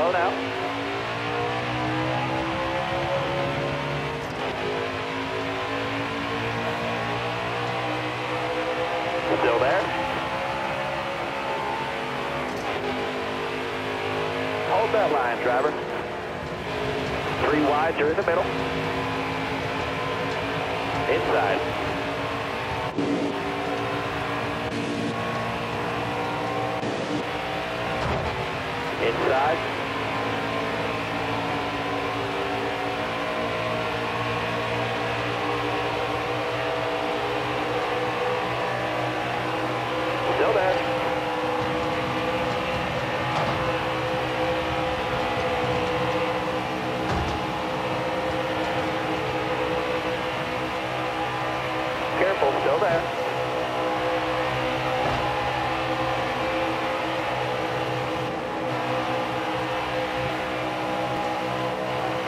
blown out. Still there. Hold that line, driver. Three wides are in the middle. Inside. Inside. Still there. Careful, still there.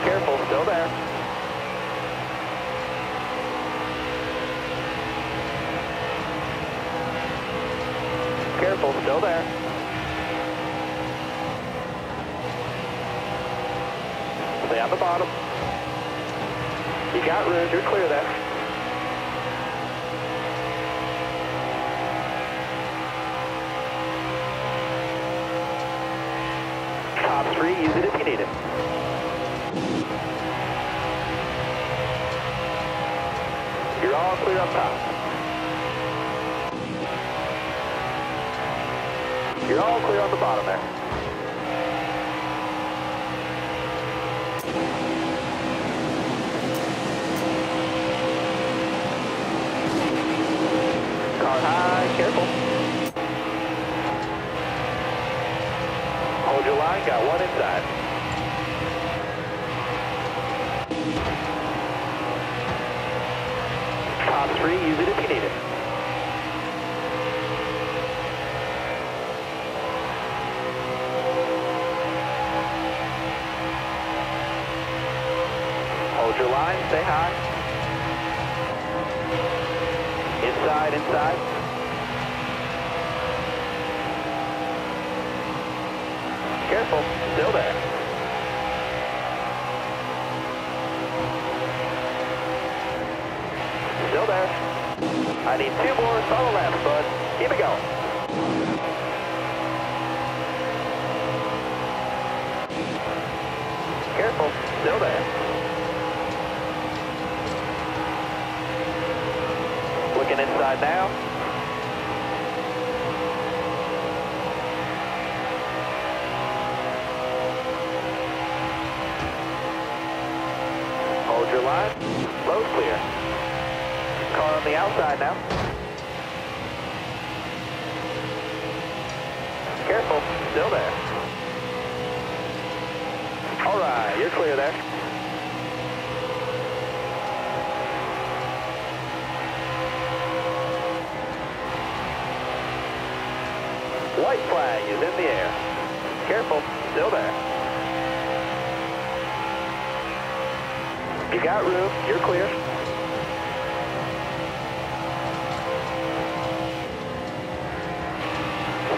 Careful, still there. Careful, still there. Stay on the bottom. You got room, you're clear there. Top three, use it if you need it. You're all clear up top. You're all clear on the bottom there. Car high, careful. Hold your line, got one inside. Top three, use it if you need it. Hold your line, stay high. Inside, inside. Careful, still there. Still there. I need two more solid laps, bud. Keep it going. Careful. Still there. Looking inside now. Hold your line. Road clear. Car on the outside now. Careful, still there. All right, you're clear there. White flag is in the air. Careful, still there. You got room, you're clear.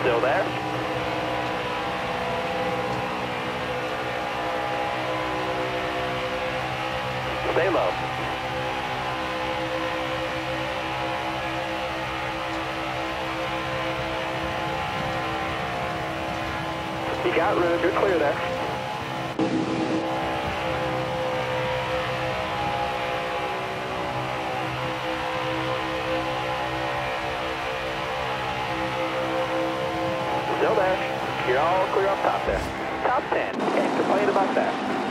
Still there. Stay low. You got room, you're clear there. Still there. You're all clear up top there. Top 10. Can't complain about that.